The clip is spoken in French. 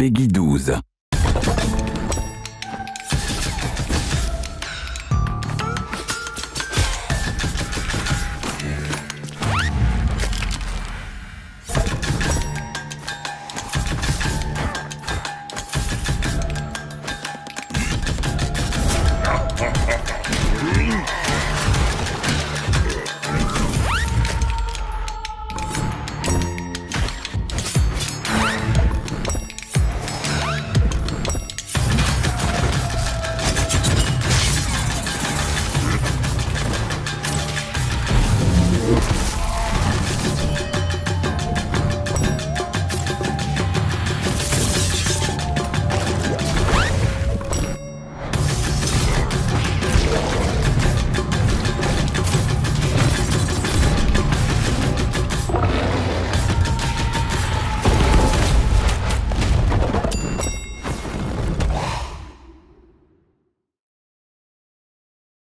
Peggy 12.